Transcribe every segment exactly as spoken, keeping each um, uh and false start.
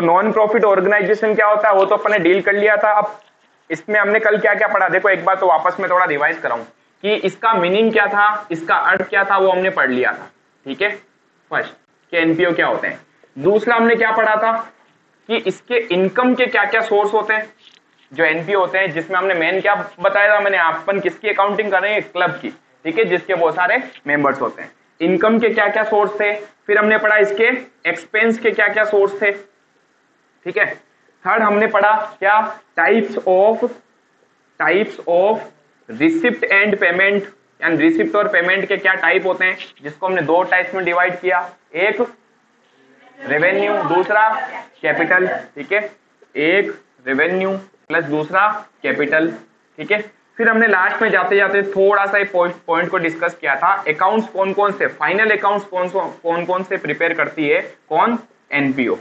तो non profit organisation क्या होता है वो तो अपन ने डील कर लिया था। अब इसमें हमने कल क्या क्या पढ़ा, देखो एक बार तो वापस में थोड़ा रिवाइज कराऊं कि इसका मीनिंग क्या था, इसका अर्थ क्या था, वो हमने पढ़ लिया था। ठीक है, फर्स्ट कि एनपीओ क्या होते हैं। दूसरा हमने क्या पढ़ा था कि इसके इनकम के क्या क्या सोर्स होते हैं जो एनपीओ होते हैं, जिसमें हमने मेन क्या बताया था, मैंने अपन किसकी अकाउंटिंग कर रहे हैं, क्लब की। ठीक है, जिसके बहुत सारे मेंबर्स होते हैं। इनकम के क्या क्या सोर्स थे, फिर हमने पढ़ा इसके एक्सपेंस के क्या क्या सोर्स थे। ठीक है, थर्ड हमने पढ़ा क्या, types of types of receipt and payment, यानी रिसिप्ट और पेमेंट के क्या टाइप होते हैं, जिसको हमने दो टाइप्स में डिवाइड किया, एक रेवेन्यू दूसरा कैपिटल। ठीक है, एक रेवेन्यू प्लस दूसरा कैपिटल। ठीक है, फिर हमने लास्ट में जाते जाते थोड़ा सा पॉइंट को डिस्कस किया था, अकाउंट्स कौन कौन से, फाइनल अकाउंट्स कौन कौन कौन से प्रिपेयर करती है कौन, एनपीओ,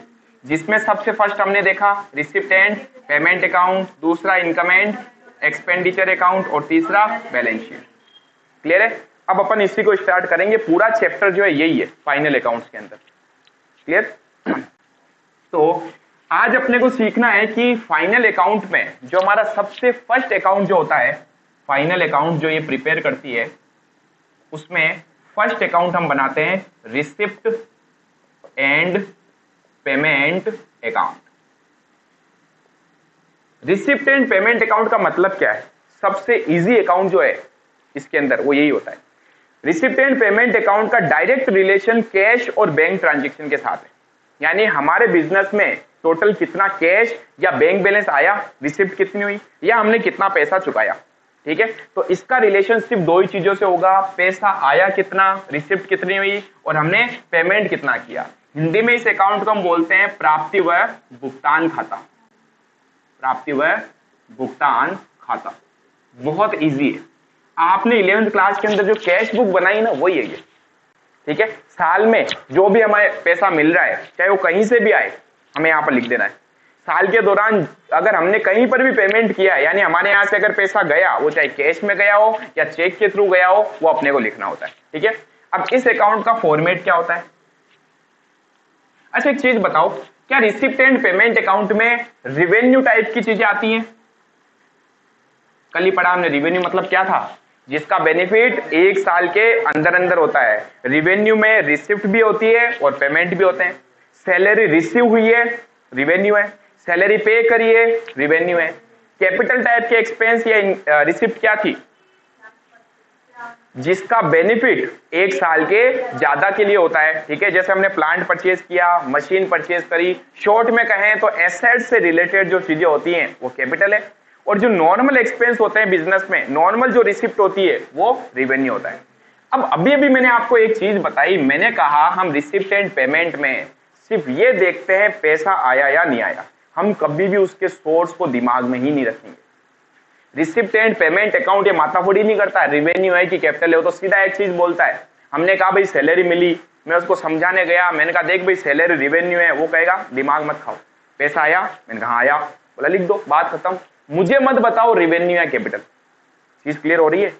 जिसमें सबसे फर्स्ट हमने देखा रिसिप्ट एंड पेमेंट अकाउंट, दूसरा इनकम एंड एक्सपेंडिचर अकाउंट और तीसरा बैलेंस शीट। क्लियर है, अब अपन इसी को स्टार्ट करेंगे, पूरा चैप्टर जो है यही है फाइनल अकाउंट्स के अंदर। क्लियर, तो आज अपने को सीखना है कि फाइनल अकाउंट में जो हमारा सबसे फर्स्ट अकाउंट जो होता है, फाइनल अकाउंट जो ये प्रिपेयर करती है, उसमें फर्स्ट अकाउंट हम बनाते हैं receipt and payment account. Receipt and payment account का मतलब क्या है, सबसे इजी अकाउंट जो है इसके अंदर वो यही होता है। रिसिप्ट एंड पेमेंट अकाउंट का डायरेक्ट रिलेशन कैश और बैंक ट्रांजैक्शन के साथ है, यानी हमारे बिजनेस में टोटल कितना कैश या बैंक बैलेंस आया, रिसिप्ट कितनी हुई, या हमने कितना पैसा चुकाया। ठीक है, तो इसका रिलेशन सिर्फ दो ही चीजों से होगा, पैसा आया कितना, रिसिप्ट कितनी हुई, और हमने पेमेंट कितना किया। हिंदी में इस अकाउंट को हम बोलते हैं प्राप्ति व भुगतान खाता, प्राप्ति व भुगतान खाता। बहुत इजी है, आपने इलेवेंथ क्लास के अंदर जो कैश बुक बनाई ना वही है ये। ठीक है, साल में जो भी हमें पैसा मिल रहा है, चाहे वो कहीं से भी आए, हमें यहाँ पर लिख देना है। साल के दौरान अगर हमने कहीं पर भी पेमेंट किया, यानी हमारे यहाँ से अगर पैसा गया, वो चाहे कैश में गया हो या चेक के थ्रू गया हो, वो अपने को लिखना होता है। ठीक है, अब इस अकाउंट का फॉर्मेट क्या होता है। अच्छा एक चीज बताओ, क्या रिसिप्ट एंड पेमेंट अकाउंट में रिवेन्यू टाइप की चीजें आती हैं? कल ही पढ़ा हमने रिवेन्यू मतलब क्या था, जिसका बेनिफिट एक साल के अंदर अंदर होता है। रिवेन्यू में रिसिप्ट भी होती है और पेमेंट भी होते हैं। सैलरी रिसीव हुई है, रिवेन्यू है, सैलरी पे करी है, रिवेन्यू है। कैपिटल टाइप के एक्सपेंस या रिसिप्ट क्या थी, जिसका बेनिफिट एक साल के ज्यादा के लिए होता है। ठीक है, जैसे हमने प्लांट परचेज किया, मशीन परचेज करी, शॉर्ट में कहें तो एसेट से रिलेटेड जो चीजें होती हैं वो कैपिटल है। और जो नॉर्मल एक्सपेंस होते हैं बिजनेस में, नॉर्मल जो रिसिप्ट होती है वो रेवेन्यू होता है। अब अभी अभी मैंने आपको एक चीज बताई, मैंने कहा हम रिसिप्ट एंड पेमेंट में सिर्फ ये देखते हैं पैसा आया या नहीं आया, हम कभी भी उसके सोर्स को दिमाग में ही नहीं रखेंगे। रिसिप्ट एंड पेमेंट अकाउंट ये माथाफोड़ी नहीं करता, रेवेन्यू है कि कैपिटल है, वो तो सीधा एक चीज बोलता है। हमने कहा भाई सैलरी मिली, मैं उसको समझाने गया, मैंने कहा देख भाई सैलरी रेवेन्यू है, वो कहेगा दिमाग मत खाओ, पैसा आया, मैंने कहा आया, बोला लिख दो, बात खत्म, मुझे मत बताओ रेवेन्यू या कैपिटल। चीज क्लियर हो रही है,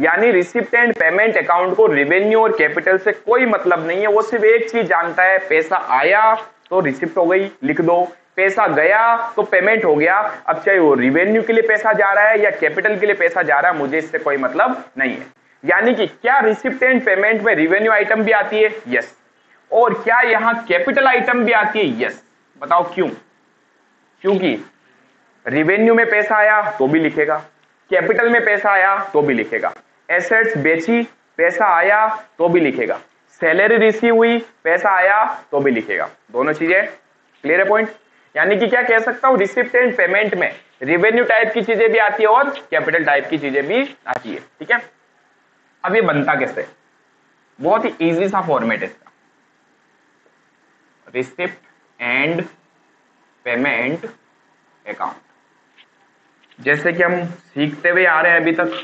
यानी रिसिप्ट एंड पेमेंट अकाउंट को रेवेन्यू और कैपिटल से कोई मतलब नहीं है, वो सिर्फ एक चीज जानता है, पैसा आया तो रिसिप्ट हो गई, लिख दो, पैसा गया तो पेमेंट हो गया। अब चाहे वो रिवेन्यू के लिए पैसा जा रहा है या कैपिटल के लिए पैसा जा रहा है, मुझे इससे कोई मतलब नहीं है। यानी कि क्या रिसिप्ट एंड पेमेंट में रिवेन्यू आइटम भी आती है? यस। और क्या यहाँ कैपिटल आइटम भी आती है? यस। बताओ क्यों? क्योंकि रिवेन्यू में पैसा आया तो भी लिखेगा, कैपिटल में पैसा आया तो भी लिखेगा, एसेट्स बेची पैसा आया तो भी लिखेगा, सैलरी रिसीव हुई पैसा आया तो भी लिखेगा। दोनों चीजें क्लियर है पॉइंट। यानी कि क्या कह सकता हूं, रिसिप्ट एंड पेमेंट में रेवेन्यू टाइप की चीजें भी आती है और कैपिटल टाइप की चीजें भी आती है। ठीक है, अब ये बनता कैसे, बहुत ही इजी सा फॉर्मेट है इसका, रिसिप्ट एंड पेमेंट अकाउंट। जैसे कि हम सीखते हुए आ रहे हैं अभी तक,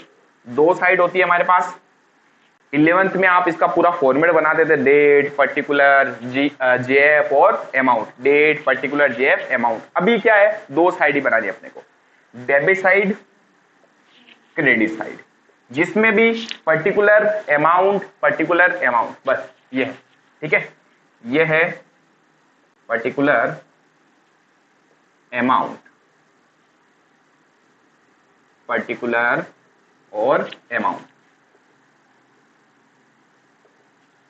दो साइड होती है हमारे पास। इलेवेंथ में आप इसका पूरा फॉर्मेट बनाते थे, डेट पर्टिकुलर जी जेएफ और amount, date particular JF amount. अभी क्या है, दो साइड ही बनानी है अपने को, डेबिट साइड क्रेडिट साइड, जिसमें भी पर्टिकुलर अमाउंट पर्टिकुलर अमाउंट बस ये है। ठीक है, ये है पर्टिकुलर amount, particular और amount.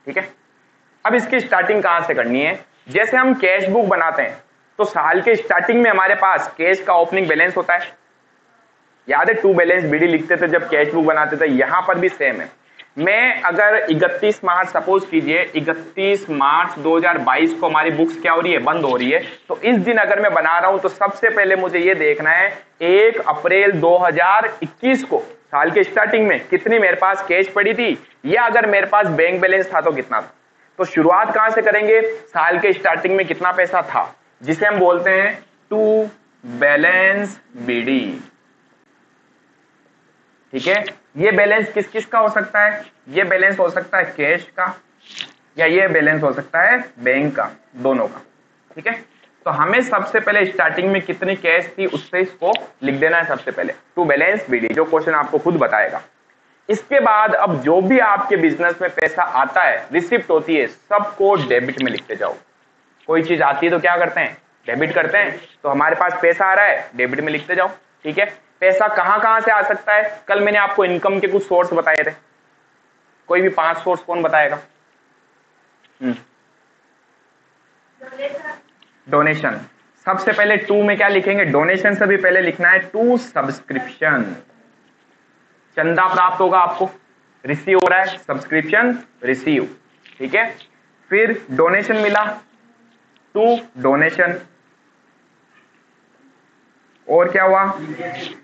ठीक है, अब इसकी स्टार्टिंग कहां से करनी है? जैसे हम कैश बुक बनाते हैं तो साल के स्टार्टिंग में हमारे पास कैश का ओपनिंग बैलेंस होता है, याद है टू बैलेंस बीडी लिखते थे जब कैश बुक बनाते थे, यहां पर भी सेम है. मैं अगर इकतीस मार्च सपोज कीजिए इकतीस मार्च दो हज़ार बाईस को हमारी बुक्स क्या हो रही है, बंद हो रही है, तो इस दिन अगर मैं बना रहा हूं तो सबसे पहले मुझे ये देखना है एक अप्रैल दो हज़ार इक्कीस को साल के स्टार्टिंग में कितनी मेरे पास कैश पड़ी थी, या अगर मेरे पास बैंक बैलेंस था तो कितना था. तो शुरुआत कहां से करेंगे, साल के स्टार्टिंग में कितना पैसा था, जिसे हम बोलते हैं टू बैलेंस बीडी. ठीक है, ये बैलेंस किस किस का हो सकता है? ये बैलेंस हो सकता है कैश का, या ये बैलेंस हो सकता है बैंक का, दोनों का. ठीक है, तो हमें सबसे पहले स्टार्टिंग में कितनी कैश थी उससे इसको लिख देना है सबसे पहले, टू बैलेंस बीडी, जो क्वेश्चन आपको खुद बताएगा. इसके बाद अब जो भी आपके बिजनेस में पैसा आता है, रिसिप्ट होती है, सबको डेबिट में लिखते जाओ. कोई चीज आती है तो क्या करते हैं, डेबिट करते हैं. तो हमारे पास पैसा आ रहा है, डेबिट में लिखते जाओ. ठीक है, पैसा कहां कहां से आ सकता है? कल मैंने आपको इनकम के कुछ सोर्स बताए थे, कोई भी पांच सोर्स कौन बताएगा? डोनेशन. सबसे पहले टू में क्या लिखेंगे, डोनेशन से भी पहले लिखना है टू सब्सक्रिप्शन. चंदा प्राप्त होगा आपको, रिसीव हो रहा है, सब्सक्रिप्शन रिसीव. ठीक है, फिर डोनेशन मिला, टू डोनेशन, और क्या हुआ,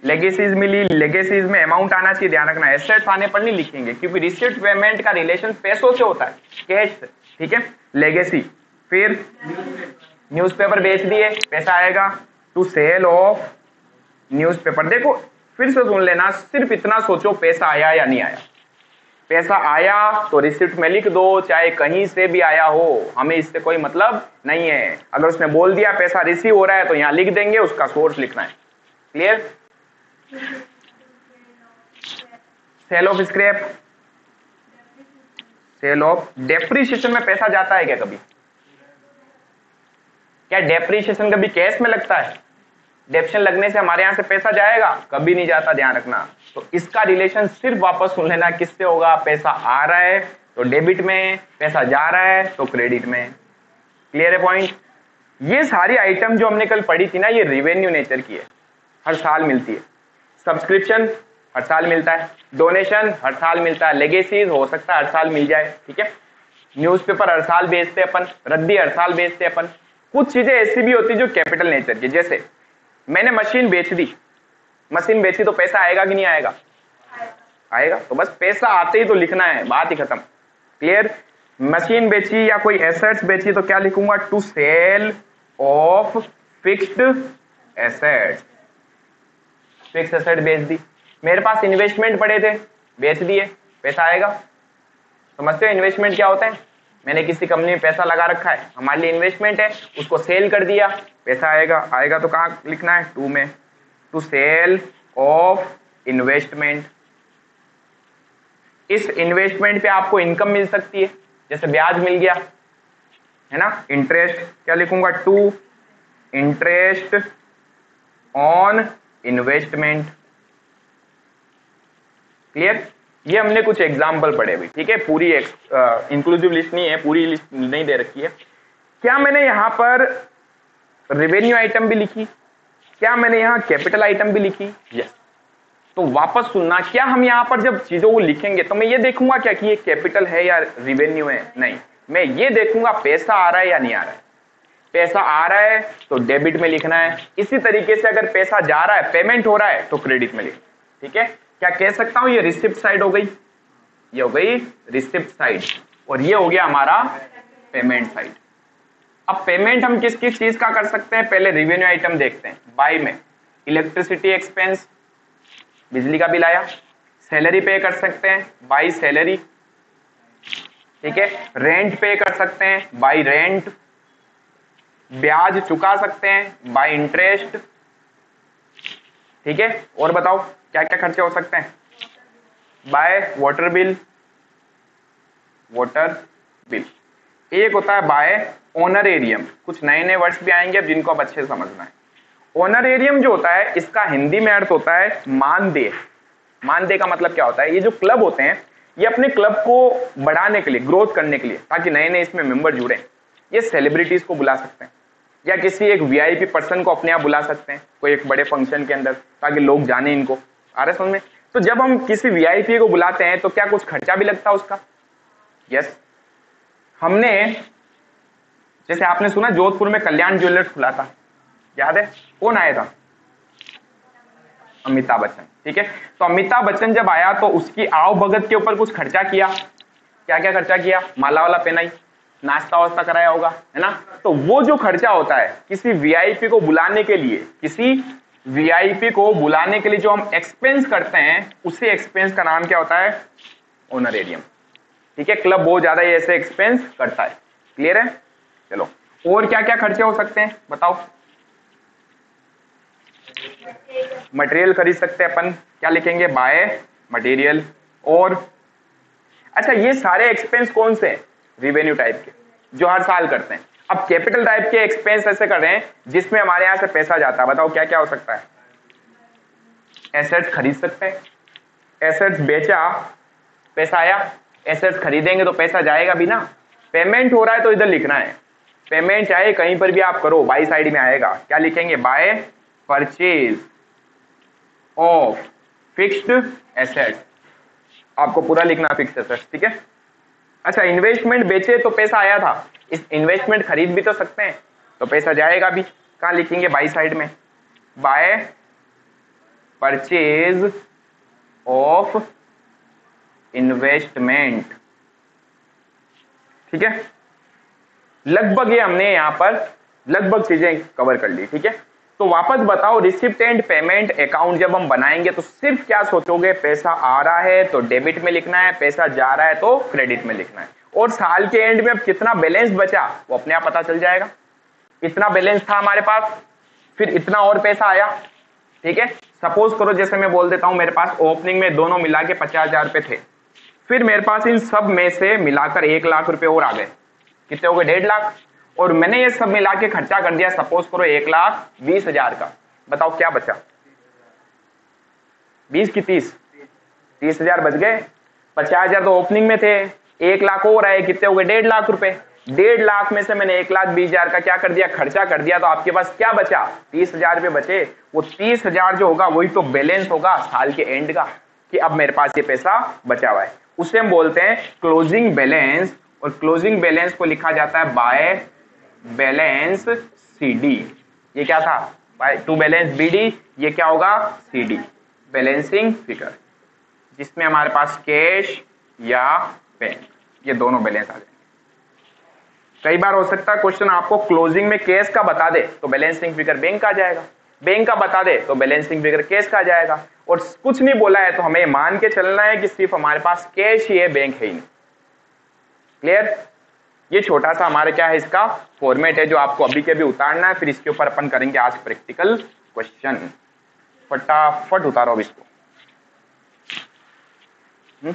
लेगेसीज मिली. लेगेसीज में अमाउंट आना चाहिए, ध्यान रखना, एसेट्स आने पर नहीं लिखेंगे क्योंकि रिसीट पेमेंट का रिलेशन पैसों से होता है, कैश से. ठीक है, लेगेसी. फिर न्यूज़पेपर बेच दिए, पैसा आएगा, टू सेल ऑफ न्यूज़पेपर. देखो फिर से सुन लेना, सिर्फ इतना सोचो पैसा आया या नहीं आया. पैसा आया तो रिसिप्ट में लिख दो, चाहे कहीं से भी आया हो, हमें इससे कोई मतलब नहीं है. अगर उसने बोल दिया पैसा रिसीव हो रहा है तो यहाँ लिख देंगे, उसका सोर्स लिखना है. Clear? Sale of scrap, sale of depreciation. में पैसा जाता है क्या कभी? क्या डेप्रिसिएशन कभी कैश में लगता है? डेप्शन लगने से हमारे यहाँ से पैसा जाएगा? कभी नहीं जाता, ध्यान रखना. तो इसका रिलेशन सिर्फ वापस सुन लेना, किससे होगा. पैसा आ रहा है तो डेबिट में, पैसा जा रहा है तो क्रेडिट में. क्लियर है पॉइंट? ये सारी आइटम जो हमने कल पढ़ी थी ना, ये रिवेन्यू नेचर की है, हर साल मिलती है. सब्सक्रिप्शन हर साल मिलता है, डोनेशन हर साल मिलता है, लेगेसीज हो सकता है हर साल मिल जाए. ठीक है, न्यूज़पेपर हर साल बेचते अपन, रद्दी हर साल बेचते अपन. कुछ चीजें ऐसी भी होती है जो कैपिटल नेचर की, जैसे मैंने मशीन बेच दी, मशीन बेची तो पैसा आएगा कि नहीं आएगा? आएगा. तो बस पैसा आते ही तो लिखना है, बात ही खत्म. क्लियर? मशीन बेची या कोई एसेट्स बेची तो क्या लिखूंगा, to sale of fixed assets. Fixed asset बेच दी. मेरे पास इन्वेस्टमेंट पड़े थे, बेच दिए, पैसा आएगा. समझते हो इन्वेस्टमेंट क्या होता है? मैंने किसी कंपनी में पैसा लगा रखा है, हमारे लिए इन्वेस्टमेंट है, उसको सेल कर दिया, पैसा आएगा. आएगा तो कहाँ लिखना है, टू में, टू सेल ऑफ इन्वेस्टमेंट. इस इन्वेस्टमेंट पे आपको इनकम मिल सकती है, जैसे ब्याज मिल गया है ना, इंटरेस्ट. क्या लिखूंगा, to interest on investment. Clear? ये हमने कुछ एग्जाम्पल पढ़े भी. ठीक है, पूरी इंक्लूसिव लिस्ट नहीं है, पूरी लिस्ट नहीं दे रखी है. क्या मैंने यहाँ पर रेवेन्यू आइटम भी लिखी? क्या मैंने यहाँ कैपिटल आइटम भी लिखी? यस. तो वापस सुनना, क्या हम यहाँ पर जब चीजों को लिखेंगे तो मैं ये देखूंगा क्या कि ये कैपिटल है या रेवेन्यू है? नहीं, मैं ये देखूंगा पैसा आ रहा है या नहीं आ रहा है. पैसा आ रहा है तो डेबिट में लिखना है. इसी तरीके से अगर पैसा जा रहा है, पेमेंट हो रहा है तो क्रेडिट में लिखना. ठीक है, क्या कह सकता हूं, ये रिसिप्ट साइड हो गई, ये हो गई रिसिप्ट साइड, और ये हो गया हमारा पेमेंट साइड. अब पेमेंट हम किस किस चीज का कर सकते हैं, पहले रेवेन्यू आइटम देखते हैं. बाय में इलेक्ट्रिसिटी एक्सपेंस, बिजली का बिल आया. सैलरी पे कर सकते हैं, बाय सैलरी. ठीक है, रेंट पे कर सकते हैं, बाय रेंट. ब्याज चुका सकते हैं, बाय इंटरेस्ट. ठीक है, और बताओ क्या क्या खर्चे हो सकते हैं, by water bill. Water bill एक होता है बाय ऑनरेरियम. कुछ नए नए वर्ड्स भी आएंगे अब, जिनको आप अच्छे से समझना है. ऑनरेरियम जो होता है इसका हिंदी में अर्थ होता है मानदेय। मानदेय का मतलब क्या होता है, ये जो क्लब होते हैं ये अपने क्लब को बढ़ाने के लिए, ग्रोथ करने के लिए, ताकि नए नए इसमें मेंबर जुड़े, ये सेलिब्रिटीज को बुला सकते हैं या किसी एक वीआईपी पर्सन को अपने आप बुला सकते हैं कोई एक बड़े फंक्शन के अंदर, ताकि लोग जाने इनको। आ रहा है समझ में? तो जब हम किसी वीआईपी को बुलाते हैं तो क्या कुछ खर्चा भी लगता है उसका? यस। हमने जैसे आपने सुना जोधपुर में कल्याण ज्वेलर्स खुला था, याद है? कौन आया था? अमिताभ बच्चन। ठीक है, तो अमिताभ बच्चन जब आया तो उसकी आवभगत के ऊपर कुछ खर्चा किया, क्या क्या खर्चा किया? माला वाला पहनाई, नाश्ता वास्ता कराया होगा, है ना? तो वो जो खर्चा होता है किसी वीआईपी को बुलाने के लिए, किसी वीआईपी को बुलाने के लिए जो हम एक्सपेंस करते हैं, उसे एक्सपेंस का नाम क्या होता है? ऑनरेरियम। ठीक है, क्लब बहुत ज्यादा ये ऐसे एक्सपेंस करता है। क्लियर है? चलो, और क्या क्या खर्चे हो सकते हैं बताओ? मटेरियल खरीद सकते हैं अपन, क्या लिखेंगे? By material. और अच्छा, ये सारे एक्सपेंस कौन से हैं? रिवेन्यू टाइप के, जो हर साल करते हैं। अब कैपिटल टाइप के एक्सपेंस ऐसे कर रहे हैं जिसमें हमारे यहां से पैसा जाता है। बताओ क्या क्या हो सकता है? एसेट्स खरीद सकते हैं, एसेट्स बेचा पैसा आया, एसेट्स खरीदेंगे तो पैसा जाएगा भी ना। पेमेंट हो रहा है तो इधर लिखना है, पेमेंट चाहे कहीं पर भी आप करो, बाई साइड में आएगा, क्या लिखेंगे? By purchase of fixed asset, आपको पूरा लिखना फिक्स्ड एसेट। ठीक है। अच्छा, इन्वेस्टमेंट बेचे तो पैसा आया था, इस इन्वेस्टमेंट खरीद भी तो सकते हैं तो पैसा जाएगा भी, कहाँ लिखेंगे? बाई साइड में, बाय परचेज ऑफ इन्वेस्टमेंट। ठीक है, लगभग ये हमने यहाँ पर लगभग चीजें कवर कर ली। ठीक है, तो वापस बताओ, रिसिप्ट एंड पेमेंट अकाउंट जब हम बनाएंगे तो सिर्फ क्या सोचोगे? पैसा आ रहा है तो डेबिट में लिखना है, पैसा जा रहा है तो क्रेडिट में लिखना है। और साल के एंड में अब कितना बैलेंस बचा वो अपने आप पता चल जाएगा। इतना बैलेंस था हमारे पास, फिर इतना और पैसा आया। ठीक है, सपोज करो जैसे मैं बोल देता हूं मेरे पास ओपनिंग में दोनों मिला के पचास हजार रुपये थे, फिर मेरे पास इन सब में से मिलाकर एक लाख रुपए और आ गए, कितने हो गए? डेढ़ लाख। और मैंने ये सब मिला के खर्चा कर दिया सपोज करो एक लाख बीस हजार का। बताओ क्या बचा? बीस की तीस, तीस हजार बच गए। पचास हजार तो ओपनिंग में थे, एक लाख और आए, कितने हो गए? डेढ़ लाख रुपए। डेढ़ लाख में से मैंने एक लाख बीस हजार का क्या कर दिया? खर्चा कर दिया। तो आपके पास क्या बचा? तीस हजार रुपये बचे। वो तीस हजार जो होगा वही तो बैलेंस होगा साल के एंड का, कि अब मेरे पास ये पैसा बचा हुआ है, उसे हम बोलते हैं क्लोजिंग बैलेंस। और क्लोजिंग बैलेंस को लिखा जाता है बाय बैलेंस सीडी। ये क्या था? बाय टू बैलेंस बीडी, ये क्या होगा? सीडी, बैलेंसिंग फिगर, जिसमें हमारे पास कैश या पेन ये दोनों बैलेंस आ जाएंगे। कई बार हो सकता है क्वेश्चन आपको क्लोजिंग में कैश का बता दे तो बैलेंसिंग फिगर बैंक का जाएगा, बैंक का बता दे तो बैलेंसिंग फिगर कैश का जाएगा। और कुछ नहीं बोला है तो हमें मान के चलना है कि सिर्फ हमारे पास कैश ही है, बैंक है ही नहीं। क्लियर? ये छोटा सा हमारा क्या है, इसका फॉर्मेट है जो आपको अभी के अभी उतारना है। फिर इसके ऊपर अपन करेंगे आज प्रैक्टिकल क्वेश्चन। फटाफट उतारो अब इसको। हुँ?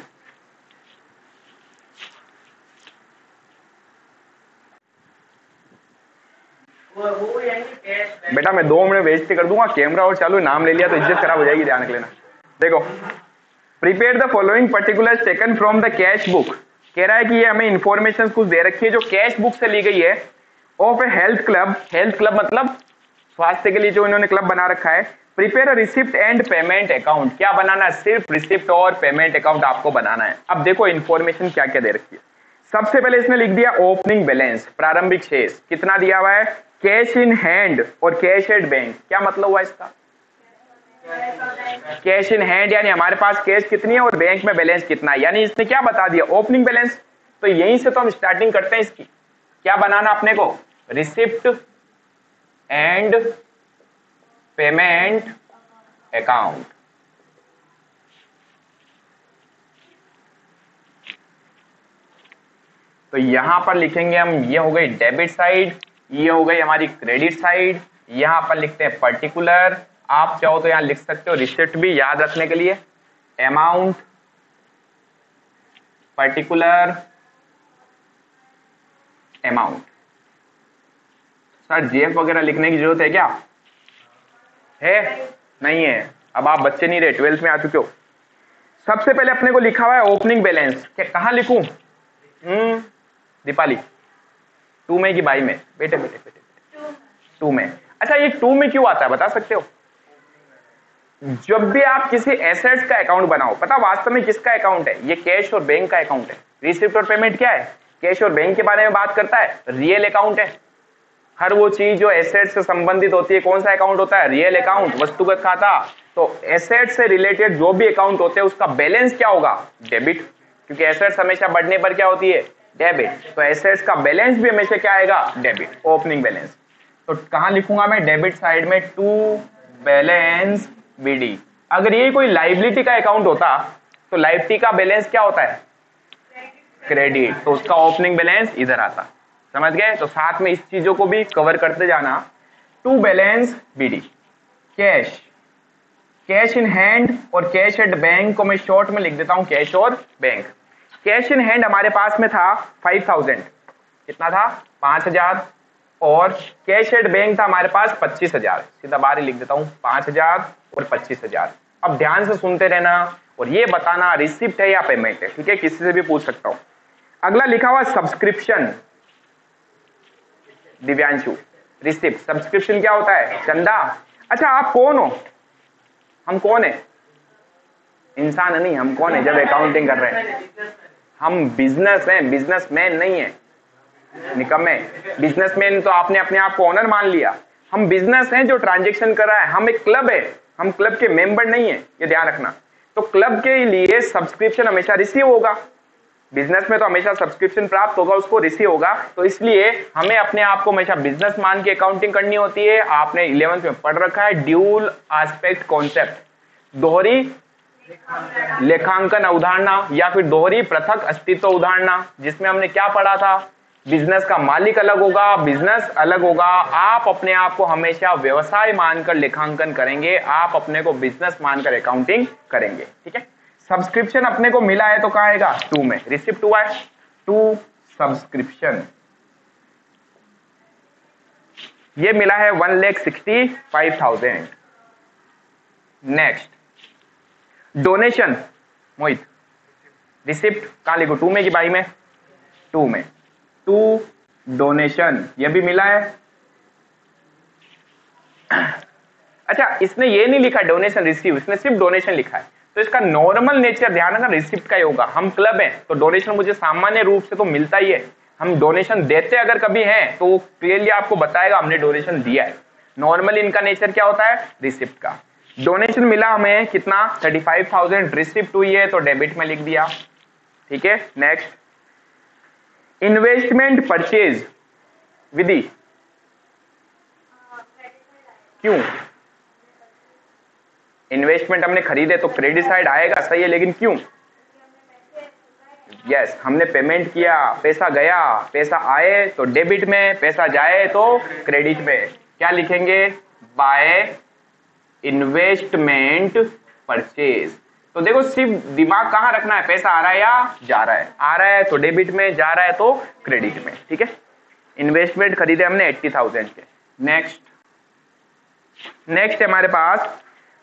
बेटा मैं दो मिनट वेस्ट कर दूंगा, कैमरा और चालू, नाम ले लिया तो इज्जत खराब हो जाएगी, ध्यान रख लेना। देखो, prepare the following particulars taken from the cash book. कह रहा है कि ये हमें इंफॉर्मेशन कुछ दे रखी है जो कैश बुक से ली गई है। Of a health club, health club मतलब स्वास्थ्य के लिए जो इन्होंने क्लब बना रखा है। Prepare a receipt and payment account, क्या बनाना है? सिर्फ रिसिप्ट और पेमेंट अकाउंट आपको बनाना है। अब देखो इंफॉर्मेशन क्या क्या दे रखी है। सबसे पहले इसने लिख दिया ओपनिंग बैलेंस, प्रारंभिक शेष कितना दिया हुआ है? कैश इन हैंड और कैश एट बैंक, क्या मतलब हुआ इसका? कैश इन हैंड यानी हमारे पास कैश कितनी है और बैंक में बैलेंस कितना है, यानी इसने क्या बता दिया? Opening balance. तो यहीं से तो हम स्टार्टिंग करते हैं इसकी, क्या बनाना अपने को? Receipt and payment account. तो यहां पर लिखेंगे हम, ये हो गई डेबिट साइड, ये हो गई हमारी क्रेडिट साइड। यहां पर लिखते हैं पर्टिकुलर, आप चाहो तो यहां लिख सकते हो रिसिप्ट भी याद रखने के लिए, amount, particular, amount. Sir JF वगैरह लिखने की जरूरत है क्या? है? नहीं है। अब आप बच्चे नहीं रहे, ट्वेल्थ में आ चुके हो। सबसे पहले अपने को लिखा हुआ है ओपनिंग बैलेंस। क्या कहां लिखूं? हम्म दीपाली टू में की बाई में? बेटे बेटे बेटे टू में। अच्छा ये टू में क्यों आता है बता सकते हो? जब भी आप किसी एसेट्स का अकाउंट बनाओ, पता वास्तव में किसका अकाउंट है? ये कैश और बैंक का अकाउंट है। रिसिप्ट और पेमेंट क्या है? कैश और बैंक के बारे में बात करता है, रियल अकाउंट है। हर वो चीज जो एसेट्स से संबंधित होती है कौन सा अकाउंट होता है? रियल अकाउंट, वस्तुगत खाता। तो एसेट से रिलेटेड जो भी अकाउंट होते हैं उसका बैलेंस क्या होगा? डेबिट, क्योंकि एसेट्स हमेशा बढ़ने पर क्या होती है? डेबिट। तो एसेट्स का बैलेंस भी हमेशा क्या आएगा? Debit, opening balance. तो कहां लिखूंगा मैं? डेबिट साइड में, टू बैलेंस बीडी। अगर ये कोई लाइबिलिटी का अकाउंट होता तो लाइबिलिटी का बैलेंस क्या होता है? क्रेडिट। तो उसका ओपनिंग बैलेंस इधर आता। समझ गए? तो साथ में इस चीजों को भी कवर करते जाना। To balance BD, cash, cash in hand और कैश एट बैंक को मैं शॉर्ट में लिख देता हूं कैश और बैंक। कैश इन हैंड हमारे पास में था फाइव थाउजेंड, कितना था? पांच हजार। और कैश एट बैंक था हमारे पास पच्चीस हजार। सीधा बाहर लिख देता हूं पांच हजार और पच्चीस हजार। अब ध्यान से सुनते रहना और ये बताना रिसिप्ट है या पेमेंट है, ठीक है? किसी से भी पूछ सकता हूं। अगला लिखा हुआ सब्सक्रिप्शन, दिव्यांशु, रिसिप्ट। सब्सक्रिप्शन क्या होता है? चंदा। अच्छा आप कौन हो? हम कौन है? इंसान नहीं, हम कौन है? जब अकाउंटिंग कर रहे हैं हम बिजनेस हैं, बिजनेसमैन नहीं है निकम्मे। बिजनेसमैन तो आपने अपने आप को ऑनर मान लिया। हम बिजनेस हैं जो ट्रांजेक्शन कर रहा है। हम एक क्लब है, हम क्लब के मेंबर नहीं है, ये ध्यान रखना। तो क्लब के लिए सब्सक्रिप्शन हमेशा रिसीव होगा। बिजनेस में तो हमेशा सब्सक्रिप्शन प्राप्त होगा, उसको रिसीव होगा। तो इसलिए हमें अपने आप को हमेशा बिजनेस मान के अकाउंटिंग करनी होती है। आपने इलेवेंथ में पढ़ रखा है ड्यूल एस्पेक्ट कॉन्सेप्ट, दोहरी लेखांकन अवधारणा या फिर दोहरी पृथक अस्तित्व उदाहरणा, जिसमें हमने क्या पढ़ा था? बिजनेस का मालिक अलग होगा, बिजनेस अलग होगा। आप अपने आप को हमेशा व्यवसाय मानकर लेखांकन करेंगे, आप अपने को बिजनेस मानकर अकाउंटिंग करेंगे, ठीक है? सब्सक्रिप्शन अपने को मिला है तो कहाँ आएगा? टू में। रिसिप्ट टू आए, टू सब्सक्रिप्शन। ये मिला है one lakh sixty five thousand. Next donation, Mohit. Receipt कहाँ लिखो? टू में की बाई में? टू में, टू डोनेशन। ये भी मिला है। अच्छा इसने ये नहीं लिखा डोनेशन रिसीव, इसने सिर्फ डोनेशन लिखा है। तो इसका नॉर्मल नेचर ध्यान रखना रिसिप्ट का ही होगा। हम क्लब हैं तो डोनेशन मुझे सामान्य रूप से तो मिलता ही है। हम डोनेशन देते अगर कभी हैं तो वो क्लियरली आपको बताएगा हमने डोनेशन दिया है। नॉर्मली इनका नेचर क्या होता है? रिसिप्ट का। डोनेशन मिला हमें कितना? Thirty five thousand. रिसिप्ट हुई है तो डेबिट में लिख दिया, ठीक है? Next investment purchase, Vidhi. क्यों? इन्वेस्टमेंट हमने खरीदे तो क्रेडिट साइड आएगा, सही है, लेकिन क्यों? यस yes, हमने पेमेंट किया, पैसा गया, पैसा आए तो डेबिट में, पैसा जाए तो क्रेडिट में। क्या लिखेंगे? By investment purchase. तो देखो सिर्फ दिमाग कहाँ रखना है, पैसा आ रहा है या जा रहा है? आ रहा है तो डेबिट में, जा रहा है तो क्रेडिट में, ठीक है? इन्वेस्टमेंट खरीदे हमने एट्टी थाउजेंड के। नेक्स्ट नेक्स्ट हमारे पास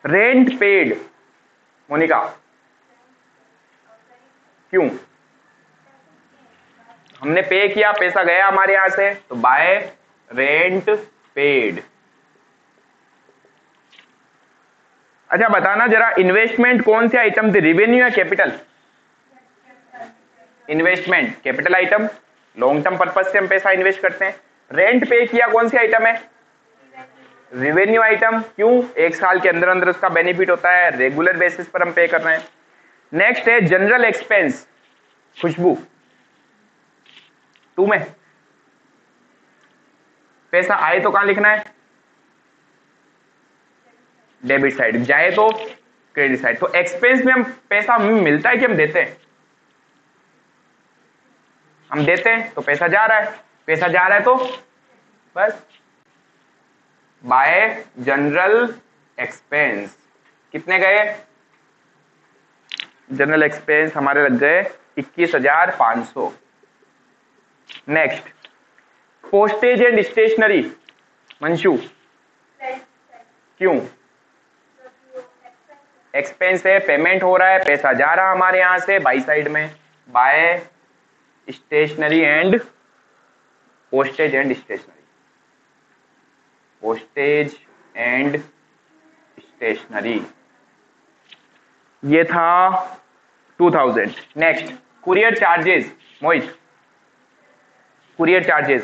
रेंट पेड, मोनिका। क्यों? हमने पे किया, पैसा गया हमारे यहां से तो बाय रेंट पेड। अच्छा बताना जरा इन्वेस्टमेंट कौन सी आइटम थी? रिवेन्यू या capital? Investment capital item, long term purpose से हम पैसा इन्वेस्ट करते हैं। रेंट पे किया कौन सी आइटम है? Revenue item. क्यों? एक साल के अंदर अंदर उसका बेनिफिट होता है, रेगुलर बेसिस पर हम पे कर रहे हैं। नेक्स्ट है जनरल एक्सपेंस, खुशबू। टू में, पैसा आए तो कहां लिखना है? डेबिट साइड, जाए तो क्रेडिट साइड। तो एक्सपेंस में हम पैसा मिलता है कि हम देते हैं? हम देते हैं तो पैसा जा रहा है, पैसा जा रहा है तो बस बाय जनरल एक्सपेंस। कितने गए? जनरल एक्सपेंस हमारे लग गए इक्कीस हजार पांच सौ। Next postage and stationery, Manshu. क्यों? एक्सपेंस है, पेमेंट हो रहा है, पैसा जा रहा है हमारे यहाँ से बाई साइड में, by stationery and postage and stationery, postage and stationery. ये था two thousand. Next courier charges. Mohit, courier charges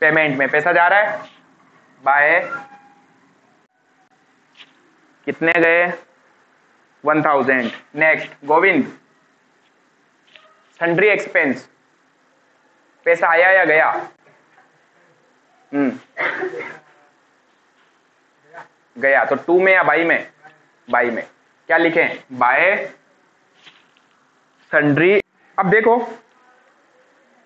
payment में पैसा जा रहा है बाय, कितने गए one thousand. Next Govind, sundry expense पैसा आया या गया? हम्म गया, तो टू में या बाई में? बाई में। क्या लिखें? By sundry. अब देखो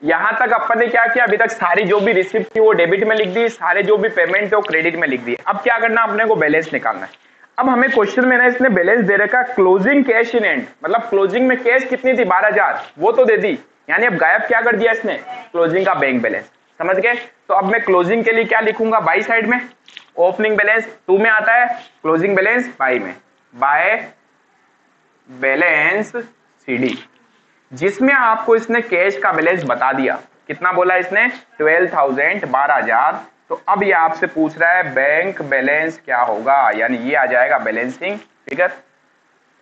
यहां तक अपन ने क्या किया, अभी तक सारी जो भी रिसिप्ट थी वो डेबिट में लिख दी, सारे जो भी पेमेंट थे वो क्रेडिट में लिख दी। अब क्या करना, अपने को बैलेंस निकालना है। अब हमें क्वेश्चन में ना इसने बैलेंस दे रखा क्लोजिंग कैश इन एंड, मतलब क्लोजिंग में कैश कितनी थी बारह हजार, वो तो दे दी, यानी अब गायब क्या कर दिया इसने, क्लोजिंग का बैंक बैलेंस। समझ गए? तो अब मैं क्लोजिंग के लिए क्या लिखूंगा, बाई साइड में। ओपनिंग बैलेंस टू में आता है, क्लोजिंग बैलेंस बाई में, बाय बैलेंस सीडी, जिसमें आपको इसने कैश का बैलेंस बता दिया, कितना बोला इसने, ट्वेल्व थाउजेंड, बारह हजार। तो अब ये आपसे पूछ रहा है बैंक बैलेंस क्या होगा, यानी ये आ जाएगा बैलेंसिंग फिगर।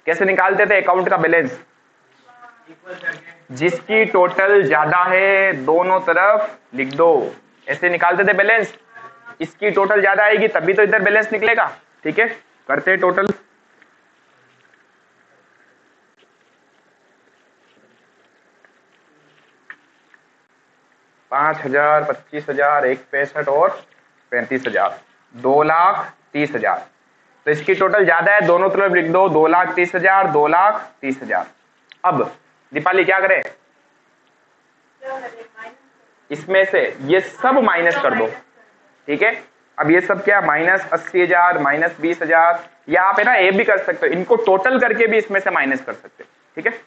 कैसे निकालते थे अकाउंट का बैलेंस, जिसकी टोटल ज्यादा है दोनों तरफ लिख दो, ऐसे निकालते थे बैलेंस। इसकी टोटल ज्यादा आएगी तभी तो इधर बैलेंस निकलेगा। ठीक है, करते हैं टोटल। पांच हजार, पच्चीस हजार, एक पैंसठ और पैंतीस हजार, दो लाख तीस हजार। तो इसकी टोटल ज्यादा है दोनों तरफ लिख दो, दो लाख तीस हजार, दो लाख तीस हजार। अब दीपाली क्या करे, इसमें से ये सब माइनस कर दो। ठीक है, अब ये सब क्या, माइनस अस्सी हजार, माइनस बीस हजार, या आप है ना ये भी कर सकते हो, इनको टोटल करके भी इसमें से माइनस कर सकते हो। ठीक है,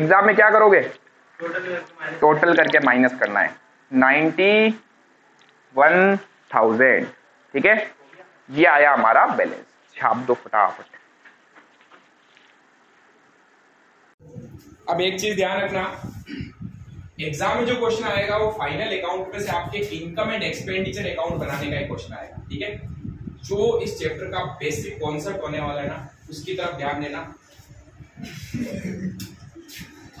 एग्जाम में क्या करोगे, टोटल करके माइनस करना है। Ninety one thousand. ठीक है, ये आया हमारा बैलेंस। छाप दो फटाफट। अब एक चीज ध्यान रखना, एग्जाम में जो क्वेश्चन आएगा वो फाइनल अकाउंट में से आपके इनकम एंड एक्सपेंडिचर अकाउंट बनाने का एक क्वेश्चन आएगा। ठीक है, जो इस चैप्टर का बेसिक कॉन्सेप्ट होने वाला है ना, उसकी तरफ ध्यान देना।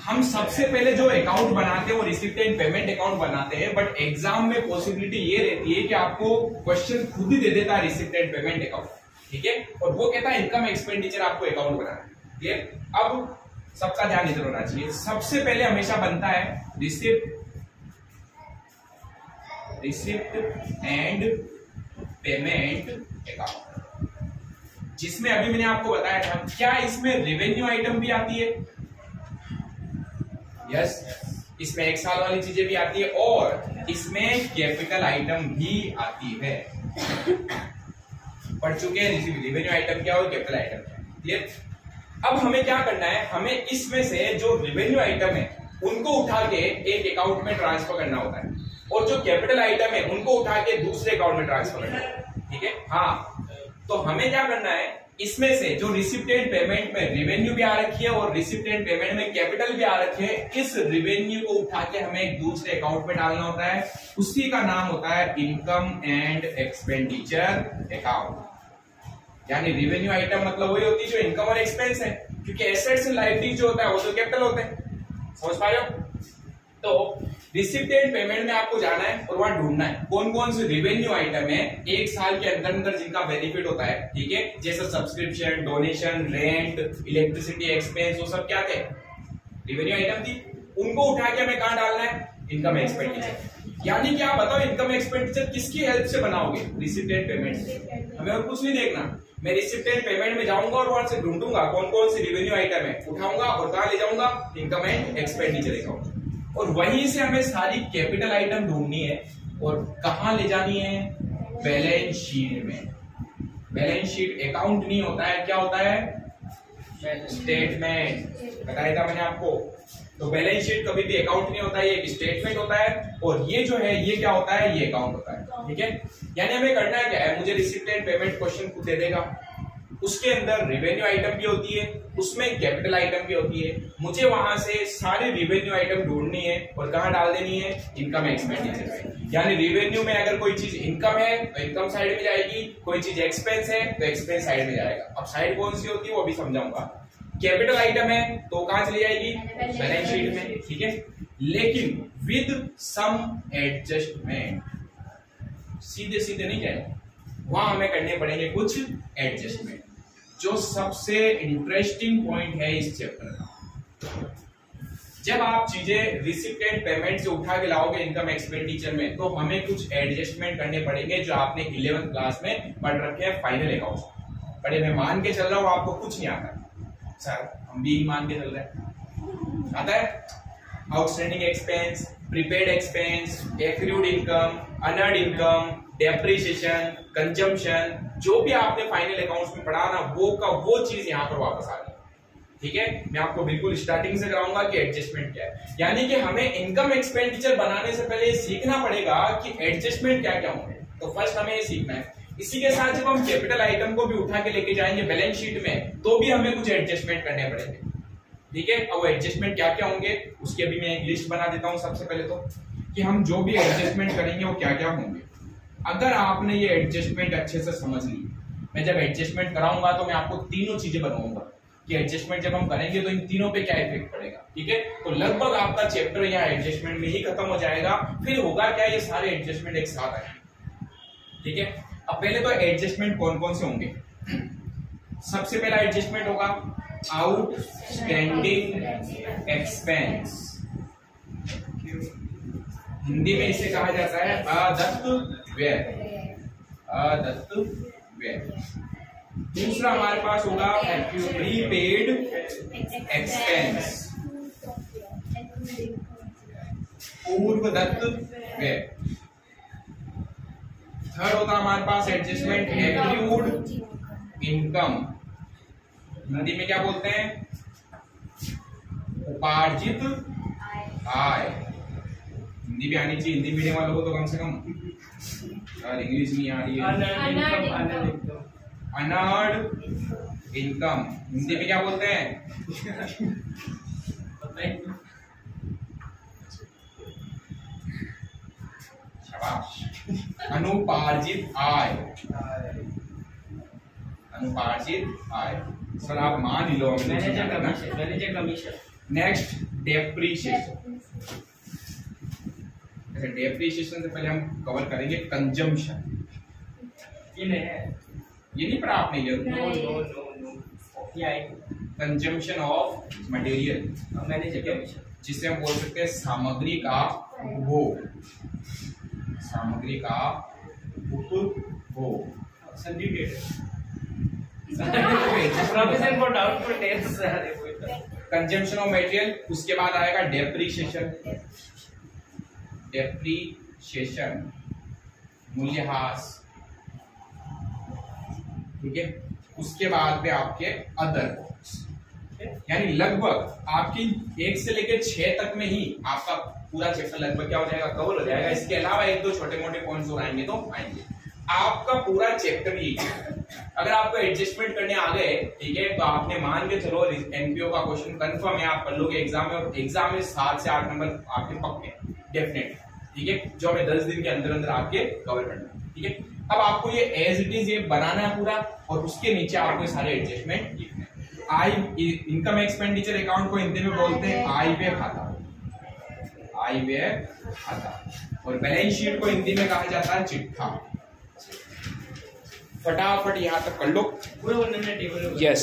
हम सबसे पहले जो अकाउंट बनाते हैं वो रिसिप्ट एंड पेमेंट अकाउंट बनाते हैं, बट एग्जाम में पॉसिबिलिटी ये रहती है कि आपको क्वेश्चन खुद ही दे देता है रिसिप्ट एंड पेमेंट अकाउंट। ठीक है, और वो कहता है इनकम एक्सपेंडिचर आपको अकाउंट बनाना है। अब सबका ध्यान इधर होना चाहिए। सबसे पहले हमेशा बनता है receipt receipt and payment account, जिसमें अभी मैंने आपको बताया था। क्या इसमें रेवेन्यू आइटम भी आती है? यस yes, इसमें एक साल वाली चीजें भी आती है और इसमें कैपिटल आइटम भी आती है। पढ़ चुके हैं रेवेन्यू आइटम क्या और कैपिटल आइटम क्या। क्लियर? अब हमें क्या करना है, हमें इसमें से जो रेवेन्यू आइटम है उनको उठा के एक अकाउंट में ट्रांसफर करना होता है, और जो कैपिटल आइटम है उनको उठा के दूसरे अकाउंट में ट्रांसफर करना है। ठीक है, हाँ, तो हमें क्या करना है, इसमें से जो रिसिप्ट एंड पेमेंट में रेवेन्यू भी आ रखी है और रिसिप्ट एंड पेमेंट में कैपिटल भी आ रखे है, इस रेवेन्यू को उठा के हमें एक दूसरे अकाउंट में डालना होता है। उसी का नाम होता है इनकम एंड एक्सपेंडिचर अकाउंट। यानी रेवेन्यू आइटम मतलब वही होती है जो इनकम और एक्सपेंस है, क्योंकि एसेट्स एंड लायबिलिटीज जो होता है वो तो कैपिटल होते हैं। समझ पा रहे हो? तो रिसिप्ट एंड पेमेंट में आपको जाना है और वहां ढूंढना है कौन कौन से रेवेन्यू आइटम है एक साल के अंदर अंदर जिनका बेनिफिट होता है। ठीक है, जैसे subscription, donation, rent, electricity expense, वो सब क्या थे, रेवेन्यू आइटम थी। उनको उठा के हमें कहां डालना है, इनकम एक्सपेंडिचर। यानी कि आप बताओ इनकम एक्सपेंडिचर किसकी हेल्प से बनाओगे, रिसिप्ट एंड पेमेंट से। हमें और कुछ नहीं देखना, मैं रिसिप्ट एंड पेमेंट में जाऊंगा और वहां से ढूंढूंगा कौन कौन से रेवेन्यू आइटम है, उठाऊंगा और कहां ले जाऊंगा, इनकम एंड एक्सपेंडिचर अकाउंट। और वहीं से हमें सारी कैपिटल आइटम ढूंढनी है और कहां ले जानी है, बैलेंस शीट में। बैलेंस शीट अकाउंट नहीं होता है, क्या होता है, स्टेटमेंट। बताया था मैंने आपको, तो बैलेंस शीट कभी भी अकाउंट नहीं होता है, ये एक स्टेटमेंट होता है, और ये जो है ये क्या होता है, ये अकाउंट होता है। ठीक है, यानी हमें करना है क्या है, मुझे रिसिप्ट एंड पेमेंट क्वेश्चन खुद दे देगा, उसके अंदर रेवेन्यू आइटम भी होती है, उसमें कैपिटल आइटम भी होती है, मुझे वहां से सारे रेवेन्यू आइटम ढूंढनी है और कहां डाल देनी है, इनकम एक्सपेंडिचर में। यानी रेवेन्यू में अगर कोई चीज इनकम है तो इनकम साइड में जाएगी, कोई चीज एक्सपेंस है तो एक्सपेंस साइड में जाएगा। अब साइड कौन सी होती है वो भी समझाऊंगा। कैपिटल आइटम है तो कहां चली जाएगी, बैलेंस शीट में। ठीक है, लेकिन विद सम एडजस्टमेंट, सीधे सीधे नहीं जाएगा, वहां हमें करने पड़ेंगे कुछ एडजस्टमेंट। जो सबसे इंटरेस्टिंग पॉइंट है इस चैप्टर का, जब आप चीजें रिसिप्ट एंड पेमेंट से उठा के लाओगे इनकम एक्सपेंडिचर में, तो हमें कुछ एडजस्टमेंट करने पड़ेंगे जो आपने इलेवेंथ क्लास में पढ़ रखे हैं फाइनल अकाउंट पढ़े। मैं मान के चल रहा हूँ आपको कुछ नहीं आता। सर हम भी मान के चल रहे हैं, आता है outstanding expense, prepaid expense, accrued income, unearned income, depreciation, consumption, जो भी आपने फाइनल अकाउंट्स में पढ़ा ना, वो का वो चीज यहाँ पर वापस आ गई। ठीक है, मैं आपको बिल्कुल स्टार्टिंग से कराऊंगा कि एडजस्टमेंट क्या है। यानी कि हमें इनकम एक्सपेंडिचर बनाने से पहले सीखना पड़ेगा कि एडजस्टमेंट क्या क्या होंगे। तो फर्स्ट हमें ये सीखना है। इसी के साथ जब हम कैपिटल आइटम को भी उठा के लेके जाएंगे बैलेंस शीट में, तो भी हमें कुछ एडजस्टमेंट करने पड़ेंगे। ठीक है, अब वो एडजस्टमेंट क्या क्या होंगे उसके भी मैं एक लिस्ट बना देता हूं सबसे पहले तो, कि हम जो भी एडजस्टमेंट करेंगे वो क्या क्या होंगे। अगर आपने ये एडजस्टमेंट अच्छे से समझ ली, मैं जब एडजस्टमेंट कराऊंगा तो मैं आपको तीनों चीजें बताऊंगा कि एडजस्टमेंट जब हम करेंगे तो इन तीनों पे क्या इफेक्ट पड़ेगा। ठीक है, तो लगभग आपका चैप्टर यहाँ एडजस्टमेंट में ही खत्म हो जाएगा। फिर होगा क्या, ये सारे एडजस्टमेंट एक साथ आएंगे। ठीक है, अब पहले तो एडजस्टमेंट कौन कौन से होंगे। सबसे पहला एडजस्टमेंट होगा आउटस्टैंडिंग एक्सपेंस, हिंदी में इसे कहा जाता है अदत्त व्यय, अदत्त व्यय। दूसरा हमारे पास होगा प्रीपेड एक्सपेंस, पूर्वदत्त व्यय। थर्ड होता हमारे पास एडजस्टमेंट एक्रूड इनकम, हिंदी में क्या बोलते हैं, उपार्जित आय। हिंदी भी आनी चाहिए, हिंदी मीडियम वालों को तो कम से कम, यार इंग्लिश नहीं आ रही है। अनर्ड इनकम, हिंदी में क्या बोलते हैं, शाबाश, अनुपार्जित आय, अनुपार्जित आय। सर आप मान लो कमीशन। नेक्स्ट डेप्रीशिएशन, डेप्रीशिएशन से पहले हम कवर करेंगे कंजम्पशन। ये नहीं है, ये नहीं पढ़ा आपने, ये no no no consumption of material, जिसे हम बोल सकते हैं सामग्री का उपभोग, सामग्री का उपभोग। कंजम्पशन ऑफ मटेरियल, उसके बाद आएगा डेप्रीशिएशन, डेप्रीशिएशन मूल्यह्रास। ठीक है, उसके बाद पे आपके अदर कॉस्ट, यानी लगभग आपकी एक से लेकर छह तक में ही आपका पूरा चैप्टर लगभग क्या हो जाएगा, कवर हो जाएगा। इसके अलावा एक दो छोटे मोटे पॉइंट्स और आएंगे तो आएंगे, आपका पूरा चैप्टर ही। अगर आपको एडजस्टमेंट करने आ गए, ठीक है, तो आपने मान के चलो एनपीओ का क्वेश्चन कंफर्म है, आप कर लोगे एग्जाम में, और एग्जाम में सात से आठ नंबर आपके पक्के डेफिनेट। ठीक है, जो हमें दस दिन के अंदर अंदर आपके कवर करना है। ठीक है, अब आपको ये एज इट इज ये बनाना है पूरा, और उसके नीचे आपको सारे एडजस्टमेंट लिखना है। आई इनकम एक्सपेंडिचर अकाउंट को हिंदी में बोलते हैं आई व्यय खाता, आई व्यय खाता, और बैलेंस शीट को हिंदी में कहा जाता है चिट्ठा। फटाफट यहाँ तक कर लो। यस।